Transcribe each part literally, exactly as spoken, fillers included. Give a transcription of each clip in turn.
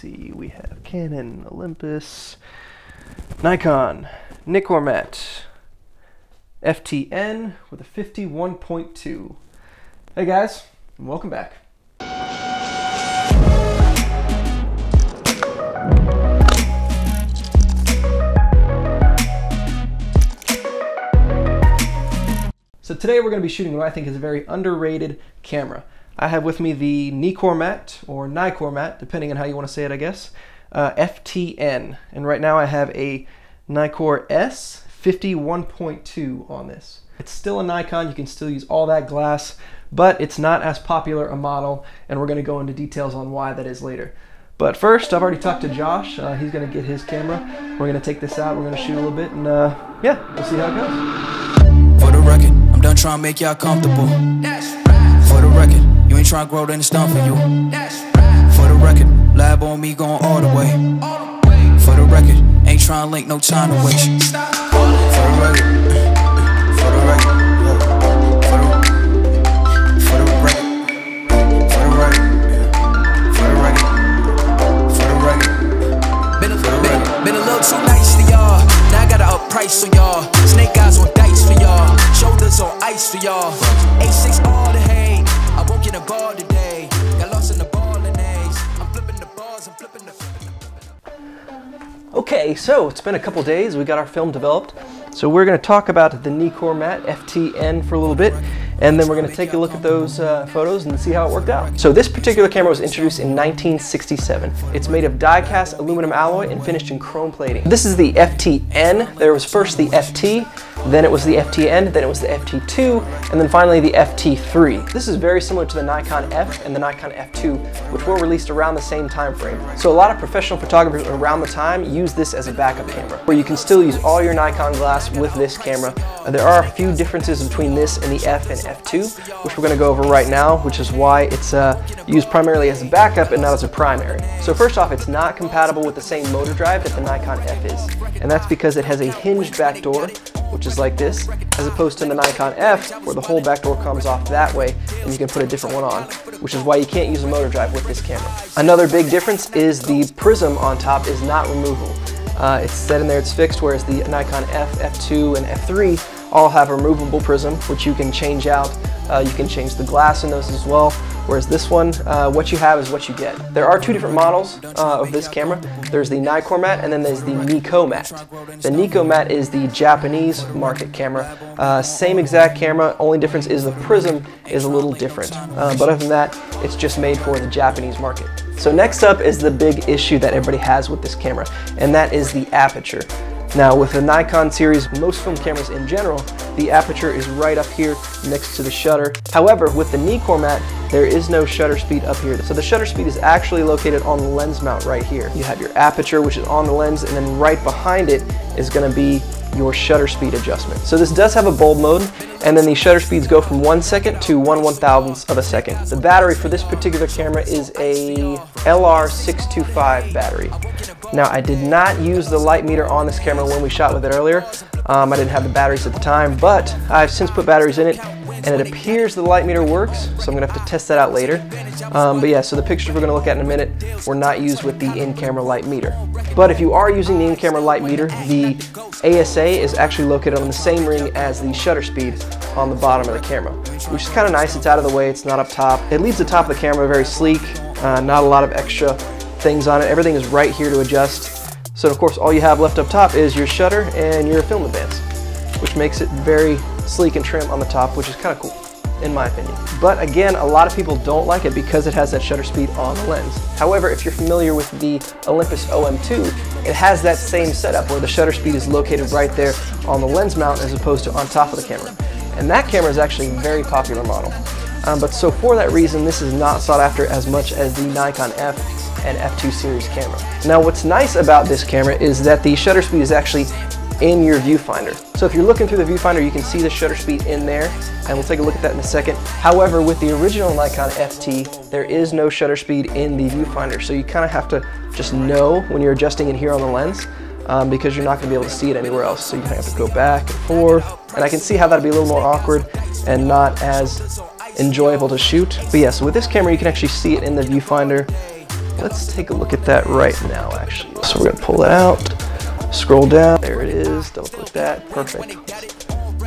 see, we have Canon, Olympus, Nikon, Nikkormat F T N with a fifty-one point two. Hey guys, and welcome back. So today we're going to be shooting what I think is a very underrated camera. I have with me the Nikkormat, or Nikkormat, depending on how you want to say it, I guess, uh, F T N. And right now I have a Nikkor S fifty-one point two on this. It's still a Nikon, you can still use all that glass, but it's not as popular a model, and we're going to go into details on why that is later. But first, I've already talked to Josh, uh, he's going to get his camera. We're going to take this out, we're going to shoot a little bit, and uh, yeah, we'll see how it goes. For the record, I'm done trying to make y'all comfortable. That's right. For the record, you ain't trying to grow, then it's done for you. That's right. For the record, lab on me going all the way. All the way. For the record, ain't trying to link, no time to waste. Stop. For the record, for the record, for the, for the record, for the record, for the record, for the record, for the record. Been a, for the been, record. Been a little too nice to y'all. Now I gotta up price on y'all. Snake eyes on dice for y'all. Shoulders on ice for y'all. A six all the hay. I won't get a ball today. Got lost in the ball and A's. I'm flipping the balls. I'm flipping the, flipping the, flipping the. Okay, so it's been a couple days. We got our film developed. So we're going to talk about the Nikkormat F T N for a little bit, and then we're going to take a look at those uh, photos and see how it worked out. So this particular camera was introduced in nineteen sixty-seven. It's made of die-cast aluminum alloy and finished in chrome plating. This is the F T N. There was first the F T, then it was the F T N, then it was the F T two, and then finally the F T three. This is very similar to the Nikon F and the Nikon F two, which were released around the same time frame. So a lot of professional photographers around the time use this as a backup camera, where you can still use all your Nikon glass with this camera. Uh, there are a few differences between this and the F and F two, which we're going to go over right now, which is why it's uh, used primarily as a backup and not as a primary. So first off, it's not compatible with the same motor drive that the Nikon F is, and that's because it has a hinged back door, which is like this, as opposed to the Nikon F, where the whole back door comes off that way and you can put a different one on, which is why you can't use a motor drive with this camera. Another big difference is the prism on top is not removable. Uh, it's set in there, it's fixed, whereas the Nikon F, F two, and F three all have a removable prism, which you can change out. Uh, you can change the glass in those as well. Whereas this one, uh, what you have is what you get. There are two different models uh, of this camera. There's the Nikkormat and then there's the Nikkormat. The Nikkormat is the Japanese market camera. Uh, same exact camera, only difference is the prism is a little different. Uh, but other than that, it's just made for the Japanese market. So next up is the big issue that everybody has with this camera, and that is the aperture. Now with the Nikon series, most film cameras in general, the aperture is right up here next to the shutter. However, with the Nikkormat, there is no shutter speed up here. So the shutter speed is actually located on the lens mount right here. You have your aperture, which is on the lens, and then right behind it is gonna be your shutter speed adjustment. So this does have a bulb mode, and then the shutter speeds go from one second to one one thousandth of a second. The battery for this particular camera is a L R six twenty-five battery. Now I did not use the light meter on this camera when we shot with it earlier. Um, I didn't have the batteries at the time, but I've since put batteries in it, and it appears the light meter works, so I'm gonna have to test that out later. Um, but yeah, so the pictures we're gonna look at in a minute were not used with the in-camera light meter. But if you are using the in-camera light meter, the A S A is actually located on the same ring as the shutter speed on the bottom of the camera, which is kind of nice. It's out of the way, it's not up top. It leaves the top of the camera very sleek, uh, not a lot of extra things on it. Everything is right here to adjust. So of course, all you have left up top is your shutter and your film advance, which makes it very sleek and trim on the top, which is kind of cool, in my opinion. But again, a lot of people don't like it because it has that shutter speed on the lens. However, if you're familiar with the Olympus O M two, it has that same setup where the shutter speed is located right there on the lens mount as opposed to on top of the camera. And that camera is actually a very popular model. Um, but so for that reason, this is not sought after as much as the Nikon F and F two series camera. Now what's nice about this camera is that the shutter speed is actually in your viewfinder. So if you're looking through the viewfinder, you can see the shutter speed in there, and we'll take a look at that in a second. However, with the original Nikon F T, there is no shutter speed in the viewfinder, so you kind of have to just know when you're adjusting it here on the lens, um, because you're not going to be able to see it anywhere else. So you kind of have to go back and forth, and I can see how that'd be a little more awkward and not as enjoyable to shoot. But yeah, so with this camera, you can actually see it in the viewfinder. Let's take a look at that right now, actually. So we're gonna pull that out, scroll down, there it is, double click that, perfect.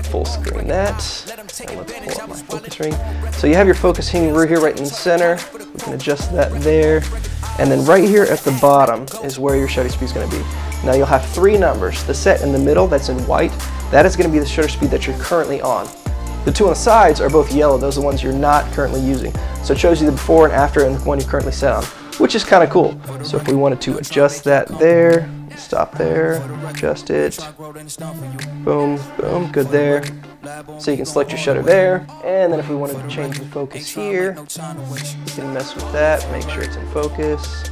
Full screen that, and let's pull up my focus ring. So you have your focusing ring here right in the center, we can adjust that there, and then right here at the bottom is where your shutter speed is gonna be. Now you'll have three numbers, the set in the middle that's in white, that is gonna be the shutter speed that you're currently on. The two on the sides are both yellow, those are the ones you're not currently using. So it shows you the before and after and the one you're currently set on, which is kind of cool. So if we wanted to adjust that there, stop there, adjust it, boom, boom, good there. So you can select your shutter there, and then if we wanted to change the focus here, you can mess with that, make sure it's in focus,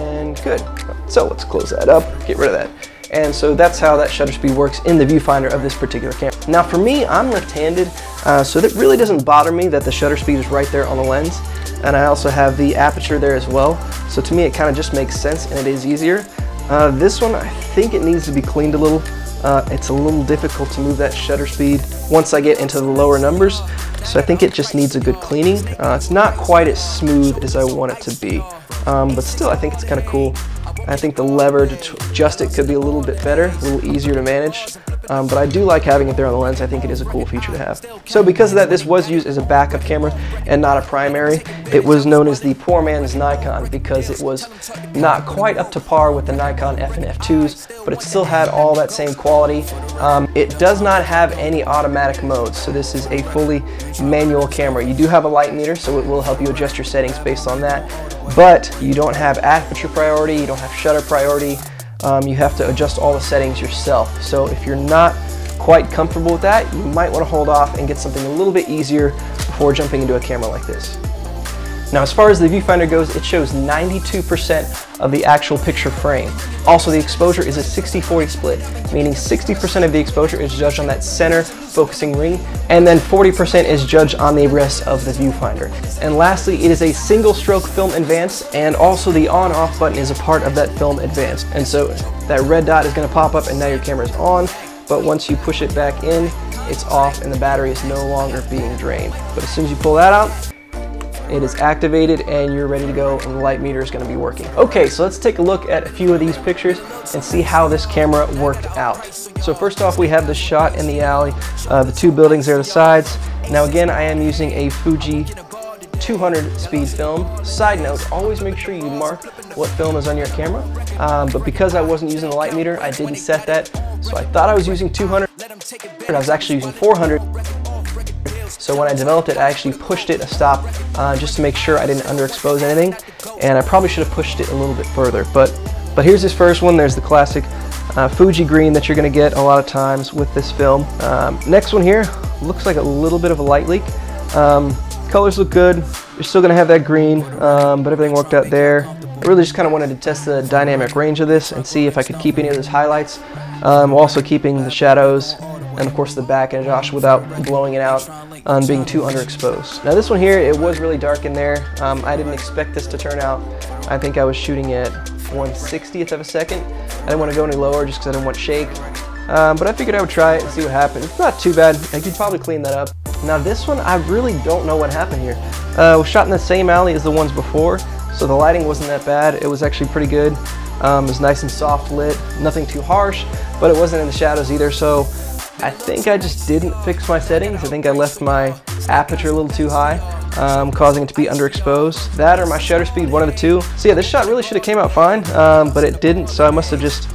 and good. So let's close that up, get rid of that. And so that's how that shutter speed works in the viewfinder of this particular camera. Now for me, I'm left-handed, uh, so that really doesn't bother me that the shutter speed is right there on the lens. And I also have the aperture there as well. So to me, it kind of just makes sense and it is easier. Uh, this one, I think it needs to be cleaned a little. Uh, it's a little difficult to move that shutter speed once I get into the lower numbers. So I think it just needs a good cleaning. Uh, it's not quite as smooth as I want it to be, um, but still I think it's kind of cool. I think the lever to adjust it could be a little bit better, a little easier to manage. Um, but I do like having it there on the lens. I think it is a cool feature to have. So because of that, this was used as a backup camera and not a primary. It was known as the poor man's Nikon because it was not quite up to par with the Nikon F and F twos, but it still had all that same quality. Um, it does not have any automatic modes, so this is a fully manual camera. You do have a light meter, so it will help you adjust your settings based on that, but you don't have aperture priority, you don't have shutter priority. Um, you have to adjust all the settings yourself. So if you're not quite comfortable with that, you might want to hold off and get something a little bit easier before jumping into a camera like this. Now, as far as the viewfinder goes, it shows ninety-two percent of the actual picture frame. Also, the exposure is a sixty forty split, meaning sixty percent of the exposure is judged on that center focusing ring, and then forty percent is judged on the rest of the viewfinder. And lastly, it is a single stroke film advance, and also the on-off button is a part of that film advance. And so that red dot is gonna pop up and now your camera's on, but once you push it back in, it's off and the battery is no longer being drained. But as soon as you pull that out, it is activated and you're ready to go and the light meter is going to be working. Okay, so let's take a look at a few of these pictures and see how this camera worked out. So first off, we have the shot in the alley, uh, the two buildings there, the sides. Now again, I am using a Fuji two hundred speed film. Side note, always make sure you mark what film is on your camera, um, but because I wasn't using the light meter, I didn't set that, so I thought I was using two hundred, but I was actually using four hundred. So when I developed it, I actually pushed it a stop uh, just to make sure I didn't underexpose anything, and I probably should have pushed it a little bit further. But but here's this first one. There's the classic uh, Fuji green that you're going to get a lot of times with this film. Um, next one here looks like a little bit of a light leak. Um, colors look good. You're still going to have that green, um, but everything worked out there. I really just kind of wanted to test the dynamic range of this and see if I could keep any of those highlights, um, while also keeping the shadows and of course the back and Josh without blowing it out and being too underexposed. Now this one here, it was really dark in there. Um, I didn't expect this to turn out. I think I was shooting at one sixtieth of a second. I didn't want to go any lower just because I didn't want to shake. Um, but I figured I would try it and see what happened. It's not too bad. I could probably clean that up. Now this one, I really don't know what happened here. Uh, it was shot in the same alley as the ones before, so the lighting wasn't that bad. It was actually pretty good. Um, it was nice and soft lit, nothing too harsh, but it wasn't in the shadows either, so I think I just didn't fix my settings. I think I left my aperture a little too high, um, causing it to be underexposed. That or my shutter speed, one of the two. So yeah, this shot really should have came out fine, um, but it didn't, so I must have just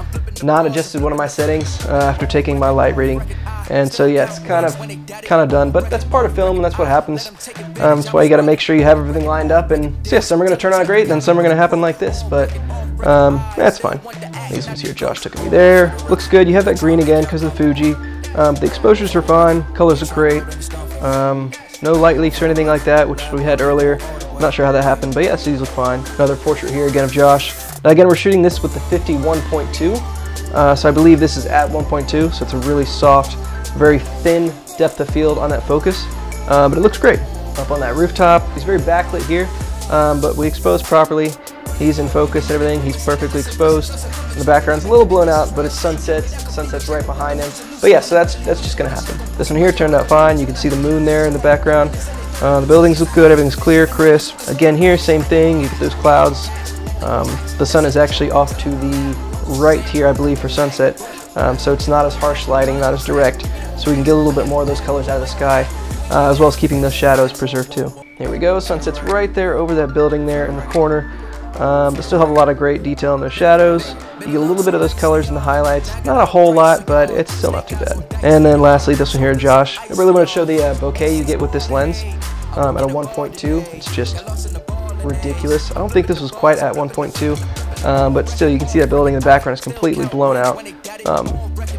not adjusted one of my settings uh, after taking my light reading. And so yeah, it's kind of kind of done, but that's part of film and that's what happens. Um, that's why you gotta make sure you have everything lined up, and so yeah, some are gonna turn out great, then some are gonna happen like this, but um, that's fine. These ones here, Josh took me there. Looks good, you have that green again because of the Fuji. Um, the exposures are fine, colors are great, um, no light leaks or anything like that, which we had earlier. I'm not sure how that happened, but yeah, these look fine. Another portrait here again of Josh. Now again, we're shooting this with the fifty one point two, uh, so I believe this is at one point two, so it's a really soft, very thin depth of field on that focus, uh, but it looks great. Up on that rooftop, he's very backlit here, um, but we expose properly. He's in focus and everything, he's perfectly exposed. The background's a little blown out, but it's sunset, sunset's right behind him. But yeah, so that's that's just gonna happen. This one here turned out fine, you can see the moon there in the background. Uh, the buildings look good, everything's clear, crisp. Again here, same thing, you get those clouds. Um, the sun is actually off to the right here, I believe, for sunset. Um, so it's not as harsh lighting, not as direct. So we can get a little bit more of those colors out of the sky, uh, as well as keeping those shadows preserved too. Here we go, sunset's right there over that building there in the corner. Um, but still have a lot of great detail in those shadows. You get a little bit of those colors in the highlights. Not a whole lot, but it's still not too bad. And then lastly, this one here, Josh. I really want to show the uh, bokeh you get with this lens um, at a one point two. It's just ridiculous. I don't think this was quite at one point two, um, but still you can see that building in the background is completely blown out. Um,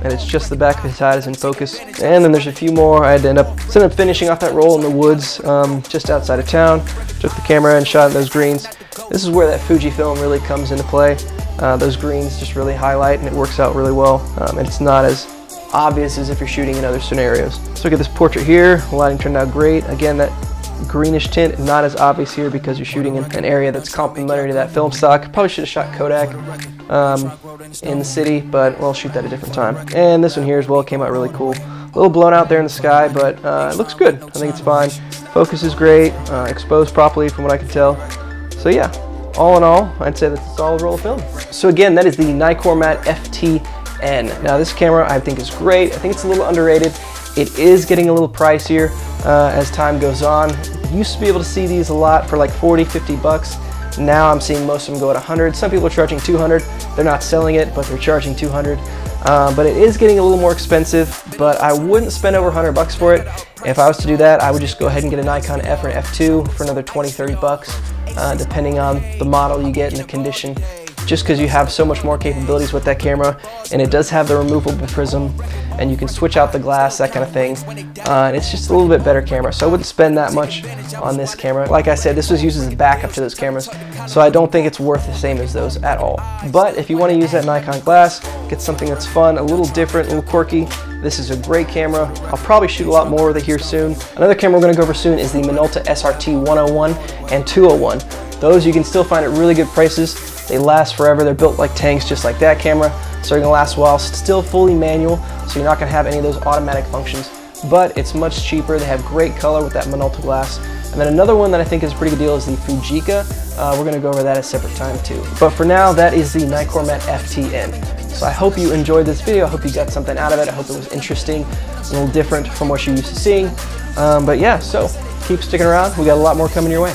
and it's just the back of his head is in focus. And then there's a few more. I had to end up, so end up finishing off that roll in the woods um, just outside of town. Took the camera and shot those greens. This is where that Fujifilm really comes into play. Uh, those greens just really highlight and it works out really well. Um, and it's not as obvious as if you're shooting in other scenarios. So look at this portrait here. Lighting turned out great. Again, that greenish tint, not as obvious here because you're shooting in an area that's complementary to that film stock. Probably should have shot Kodak um, in the city, but we'll shoot that a different time. And this one here as well came out really cool. A little blown out there in the sky, but uh, it looks good. I think it's fine. Focus is great, uh, exposed properly from what I can tell. So yeah, all in all, I'd say that's a solid roll of film. So again, that is the Nikkormat F T N. Now this camera I think is great. I think it's a little underrated. It is getting a little pricier uh, as time goes on. You used to be able to see these a lot for like forty, fifty bucks. Now I'm seeing most of them go at one hundred. Some people are charging two hundred. They're not selling it, but they're charging two hundred. Uh, but it is getting a little more expensive, but I wouldn't spend over one hundred bucks for it. If I was to do that, I would just go ahead and get a Nikon F or an F two for another twenty, thirty bucks, uh, depending on the model you get and the condition. Just because you have so much more capabilities with that camera, and it does have the removable prism, and you can switch out the glass, that kind of thing. Uh, and it's just a little bit better camera, so I wouldn't spend that much on this camera. Like I said, this was used as a backup to those cameras, so I don't think it's worth the same as those at all. But if you want to use that Nikon glass, get something that's fun, a little different, a little quirky, this is a great camera. I'll probably shoot a lot more with it here soon. Another camera we're going to go over soon is the Minolta S R T one oh one and two oh one. Those you can still find at really good prices. They last forever. They're built like tanks, just like that camera. So they're gonna last a while. It's still fully manual, so you're not gonna have any of those automatic functions, but it's much cheaper. They have great color with that Minolta glass. And then another one that I think is a pretty good deal is the Fujica. Uh, we're gonna go over that at a separate time too. But for now, that is the Nikkormat F T N. So I hope you enjoyed this video. I hope you got something out of it. I hope it was interesting, a little different from what you're used to seeing. Um, but yeah, so keep sticking around. We got a lot more coming your way.